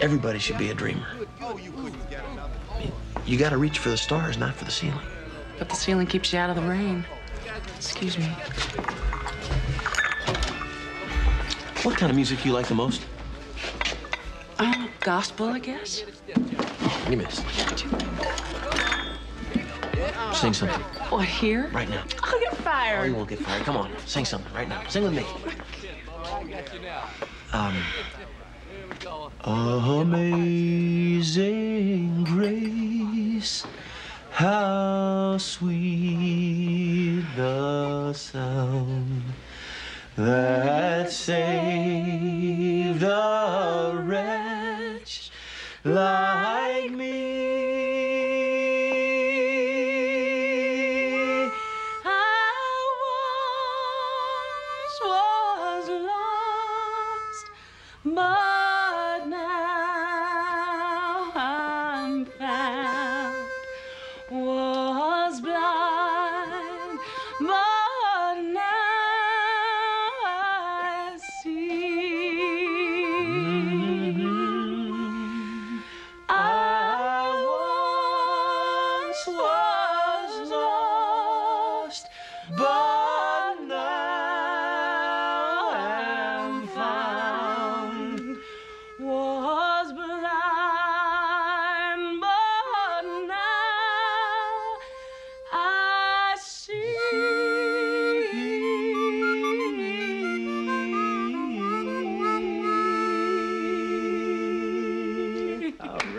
Everybody should be a dreamer. I mean, you got to reach for the stars, not for the ceiling. But the ceiling keeps you out of the rain. Excuse me. What kind of music do you like the most? Gospel, I guess. You missed. Sing something. What, here? Right now. I'll get fired. Oh, you won't get fired. Come on, sing something right now. Sing with me. Amazing grace, how sweet the sound that saved a wretch like me. I once was lost, but now I'm found. Was blind, but now I see. I once was lost, but now I'm found. Was blind, but now I see. All